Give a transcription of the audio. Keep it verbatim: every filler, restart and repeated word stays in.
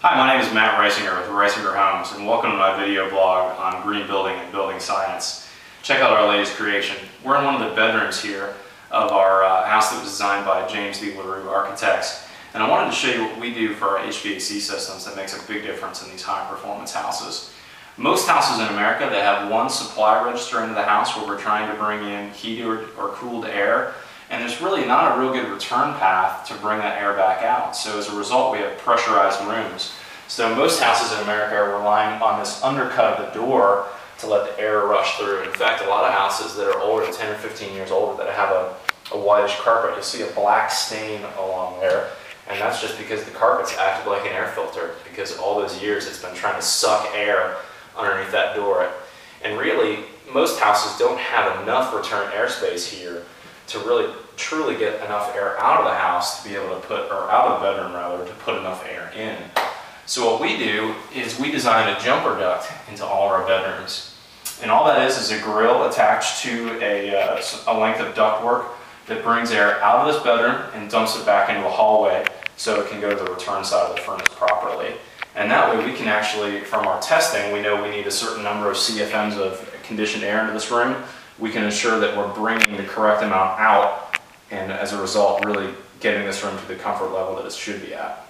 Hi, my name is Matt Risinger with Risinger Homes, and welcome to my video blog on green building and building science. Check out our latest creation. We're in one of the bedrooms here of our uh, house that was designed by James D. LaRue Architects, and I wanted to show you what we do for our H V A C systems that makes a big difference in these high-performance houses. Most houses in America, they have one supply register into the house where we're trying to bring in heated or, or cooled air, and there's really not a real good return path to bring that air back out. So as a result, we have pressurized rooms. So most houses in America are relying on this undercut of the door to let the air rush through. In fact, a lot of houses that are older, ten or fifteen years older, that have a, a whitish carpet, you'll see a black stain along there. And that's just because the carpet's acted like an air filter, because all those years it's been trying to suck air underneath that door. And really, most houses don't have enough return airspace here to really truly get enough air out of the house to be able to put, or out of the bedroom rather, to put enough air in. So what we do is we design a jumper duct into all of our bedrooms. And all that is is a grill attached to a, uh, a length of ductwork that brings air out of this bedroom and dumps it back into a hallway so it can go to the return side of the furnace properly. And that way we can actually, from our testing, we know we need a certain number of C F Ms of conditioned air into this room. We can ensure that we're bringing the correct amount out and, as a result, really getting this room to the comfort level that it should be at.